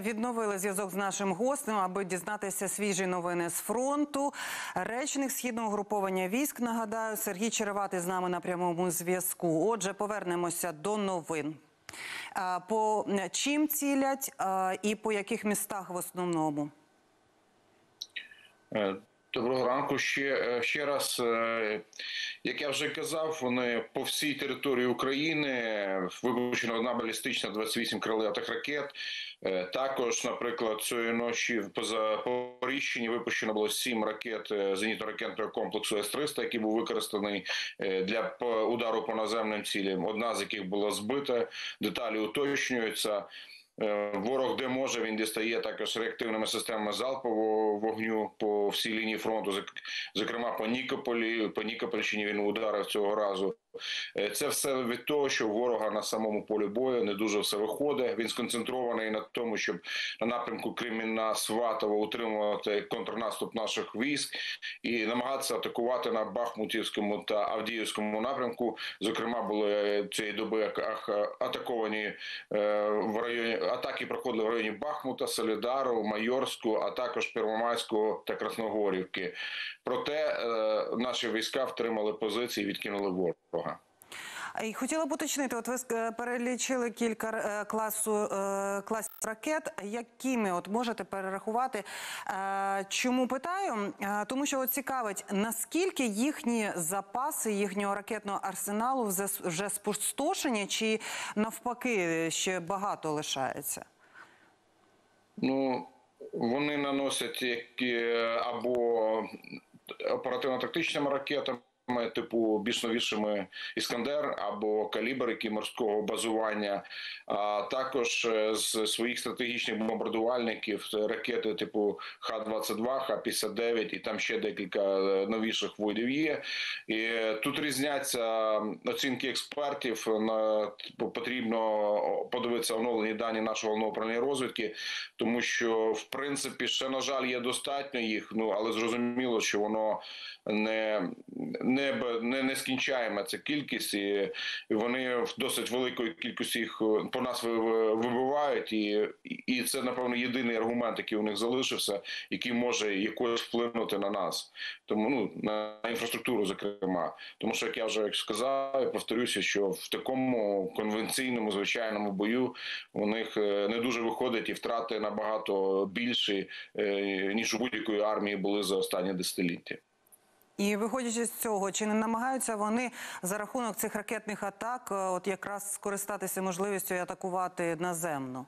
відновили зв'язок з нашим гостем, аби дізнатися свіжі новини з фронту. Речник Східного угруповання військ, нагадаю, Сергій Череватий з нами на прямому зв'язку. Отже, повернемося до новин. По чим цілять і по яких містах в основному? Доброго ранку. Ще раз, як я вже казав, вони по всій території України, випущено одна балістична, 28 крилатих ракет. Також, наприклад, цієї ночі по Запоріжчині випущено було 7 ракет зенітно-ракетного комплексу С-300, який був використаний для удару по наземним цілям, одна з яких була збита, деталі уточнюються. Ворог, де може, він дістає також реактивними системами залпового вогню по всій лінії фронту, зокрема по Нікопольщині він ударив цього разу. Це все від того, що у ворога на самому полі бою не дуже все виходить. Він сконцентрований на тому, щоб на напрямку Кремінна-Сватова утримувати контрнаступ наших військ і намагатися атакувати на Бахмутівському та Авдіївському напрямку. Зокрема, були цієї доби атаковані в районі, атаки проходили в районі Бахмута, Солідару, Майорську, а також Первомайського та Красногорівки. Проте наші війська втримали позиції і відкинули ворог. І хотіла б уточнити, от ви перелічили кілька класів ракет, якими от можете перерахувати. Чому питаю? Тому що от цікавить, наскільки їхні запаси, їхнього ракетного арсеналу вже спустошені, чи навпаки ще багато лишається? Ну, вони наносять або оперативно-тактичними ракетами, типу більш новішими «Іскандер» або «Калібр», які морського базування, а також з своїх стратегічних бомбардувальників ракети типу Х-22, Х-59 і там ще декілька новіших видів є. І тут різняться оцінки експертів, потрібно подивитися оновлені дані нашого головного управління розвідки, тому що, в принципі, ще, на жаль, є достатньо їх, але зрозуміло, що воно нескінчаємо ця кількість, і вони в досить великої кількості їх по нас вибивають, і це, напевно, єдиний аргумент, який у них залишився, який може якось вплинути на нас, тому, на інфраструктуру, зокрема. Тому що, як я вже сказав, я повторюся, що в такому конвенційному, звичайному бою у них не дуже виходить, і втрати набагато більші, ніж у будь-якої армії були за останні десятиліття. І виходячи з цього, чи не намагаються вони за рахунок цих ракетних атак от якраз скористатися можливістю і атакувати наземно?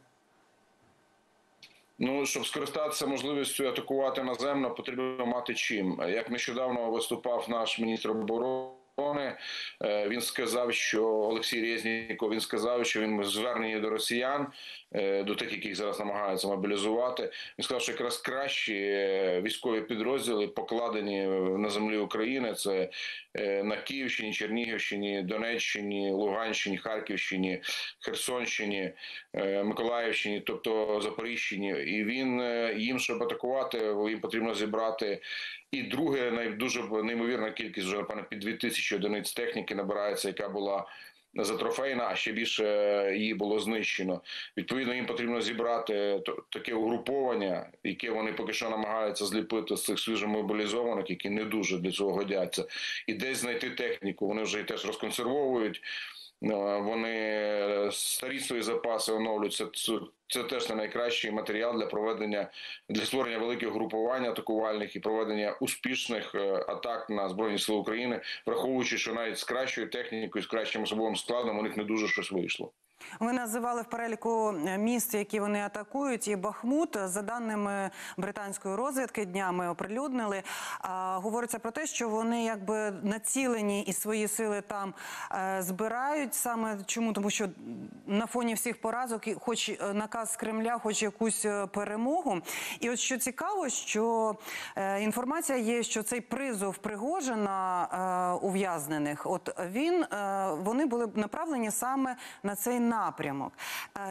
Ну, щоб скористатися можливістю атакувати наземно, потрібно мати чим. Як нещодавно виступав наш міністр оборони, він сказав, що Олексій Резніков, він сказав, що він звернення до росіян, до тих, яких зараз намагаються мобілізувати. Він сказав, що якраз кращі військові підрозділи покладені на землі України. Це на Київщині, Чернігівщині, Донеччині, Луганщині, Харківщині, Херсонщині, Миколаївщині, тобто Запоріжчині. І він їм, щоб атакувати, їм потрібно зібрати. І друге, дуже неймовірна кількість, вже, напевно, під 2000 одиниць техніки набирається, яка була затрофейна, а ще більше її було знищено. Відповідно, їм потрібно зібрати таке угруповання, яке вони поки що намагаються зліпити з цих свіжомобілізованих, які не дуже для цього годяться. І десь знайти техніку. Вони вже її теж розконсервовують, вони старі свої запаси оновлюють. Це теж не найкращий матеріал для створення великих групувань атакувальних і проведення успішних атак на Збройні Сили України, враховуючи, що навіть з кращою технікою, з кращим особовим складом у них не дуже щось вийшло. Ви називали в переліку міст, які вони атакують, і Бахмут. За даними британської розвідки, днями оприлюднили, говориться про те, що вони якби націлені і свої сили там збирають. Саме чому? Тому що на фоні всіх поразок, хоч наказ Кремля, хоч якусь перемогу. І от що цікаво, що інформація є, що цей призов Пригожина ув'язнених, вони були направлені саме на цей напрямок.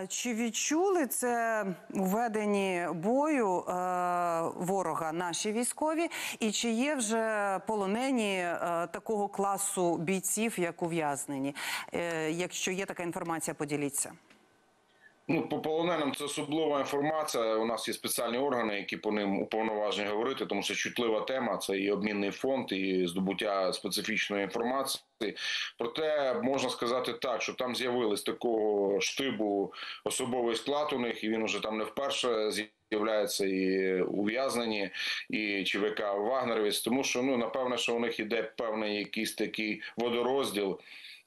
Чи відчули це у веденні бою ворога наші військові? І чи є вже полонені такого класу бійців, як ув'язнені? Якщо є така інформація, поділіться. Ну, по полоненим це особлива інформація. У нас є спеціальні органи, які по ним уповноважені говорити, тому що чутлива тема, це і обмінний фонд, і здобуття специфічної інформації. Проте можна сказати так, що там з'явились такого штибу особовий склад у них, і він уже там не вперше з'являється і ув'язнені, і ЧВК Вагнеровіць, тому що, ну, напевне, що у них іде певний якийсь такий водорозділ.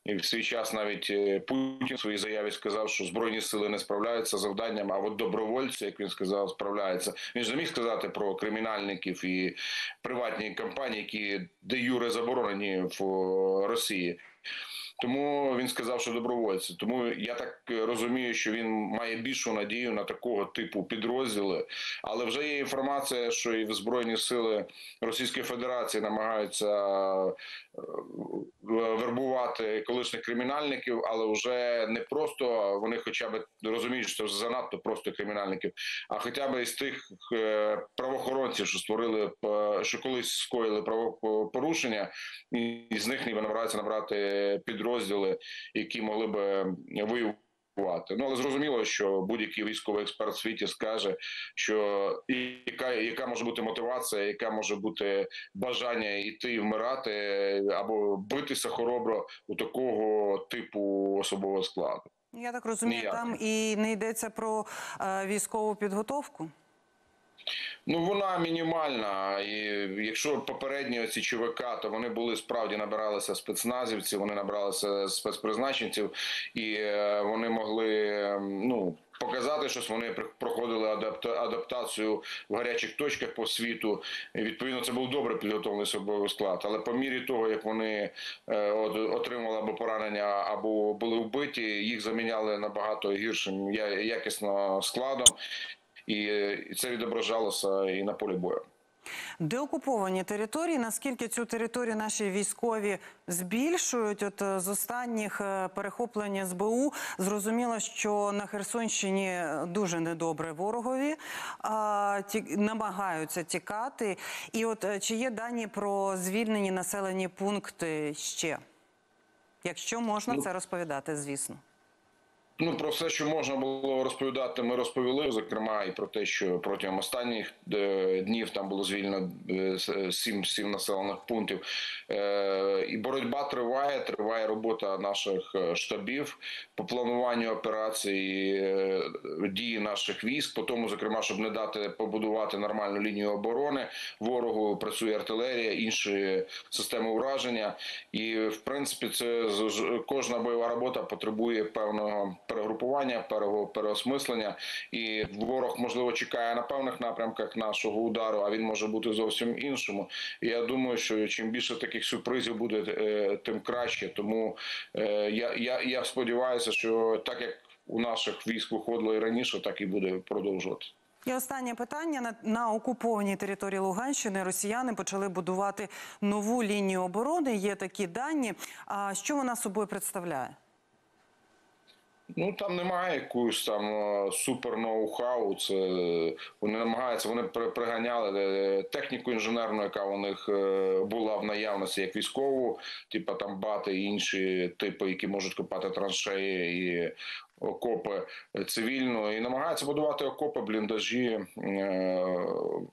І в свій час навіть Путін в своїй заяві сказав, що Збройні сили не справляються з завданням, а от добровольці, як він сказав, справляються. Він ж не міг сказати про кримінальників і приватні компанії, які де юре заборонені в Росії. Тому він сказав, що добровольці. Тому я так розумію, що він має більшу надію на такого типу підрозділи. Але вже є інформація, що і в Збройні сили Російської Федерації намагаються вербувати колишніх кримінальників, але вже не просто вони хоча б розуміють, що це занадто просто кримінальників, а хоча б із тих правоохоронців, що створили, що колись скоїли правопорушення, і з них ніби намагаються набрати підрозділи, які могли б воювати. Ну, але зрозуміло, що будь-який військовий експерт в світі скаже, що яка може бути мотивація, яка може бути бажання йти вмирати або битися хоробро у такого типу особового складу. Я так розумію, ніяк. Там і не йдеться про військову підготовку? Ну, вона мінімальна, і якщо попередні оці ЧВК, то вони були справді, набиралися спецназівців, вони набиралися спецпризначенців, і вони могли, ну, показати щось, вони проходили адаптацію в гарячих точках по світу. І, відповідно, це був добре підготовлений особовий склад. Але по мірі того, як вони отримали або поранення, або були вбиті, їх заміняли набагато гіршим якісно складом. І це відображалося і на полі бою. Деокуповані території, наскільки цю територію наші військові збільшують? От з останніх перехоплень СБУ зрозуміло, що на Херсонщині дуже недобре ворогові, намагаються тікати. І от чи є дані про звільнені населені пункти ще? Якщо можна це розповідати, звісно. Ну, про все, що можна було розповідати, ми розповіли, зокрема, і про те, що протягом останніх днів там було звільнено 7 населених пунктів. І боротьба триває, триває робота наших штабів по плануванню операцій, дії наших військ, по тому, зокрема, щоб не дати побудувати нормальну лінію оборони, ворогу працює артилерія, інші системи ураження. І, в принципі, це кожна бойова робота потребує певного перегрупування, переосмислення, і ворог, можливо, чекає на певних напрямках нашого удару, а він може бути зовсім іншому. І я думаю, що чим більше таких сюрпризів буде, тим краще. Тому я сподіваюся, що так, як у наших військ виходило і раніше, так і буде продовжувати. І останнє питання. На окупованій території Луганщини росіяни почали будувати нову лінію оборони. Є такі дані. А що вона собою представляє? Ну, там немає якусь там супер-ноу-хау, це вони намагаються, вони приганяли техніку інженерну, яка у них була в наявності, як військову, типу там бати і інші типи, які можуть копати траншеї і окопи цивільно, і намагаються будувати окопи, бліндажі,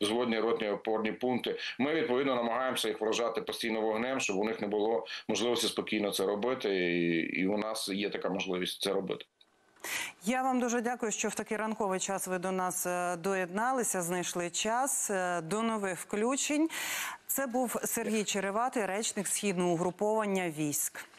взводні, ротні, опорні пункти. Ми, відповідно, намагаємося їх вражати постійно вогнем, щоб у них не було можливості спокійно це робити, і у нас є така можливість це робити. Я вам дуже дякую, що в такий ранковий час ви до нас доєдналися, знайшли час. До нових включень. Це був Сергій Череватий, речник Східного угруповання військ.